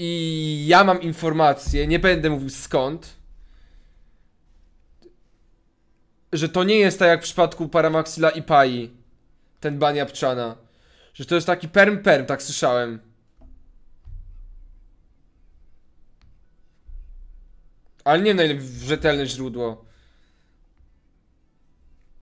I ja mam informację, nie będę mówił skąd, że to nie jest tak jak w przypadku Paramaksila i Pai, ten Ban Japczana, że to jest taki perm, tak słyszałem. Ale nie najrzetelne źródło.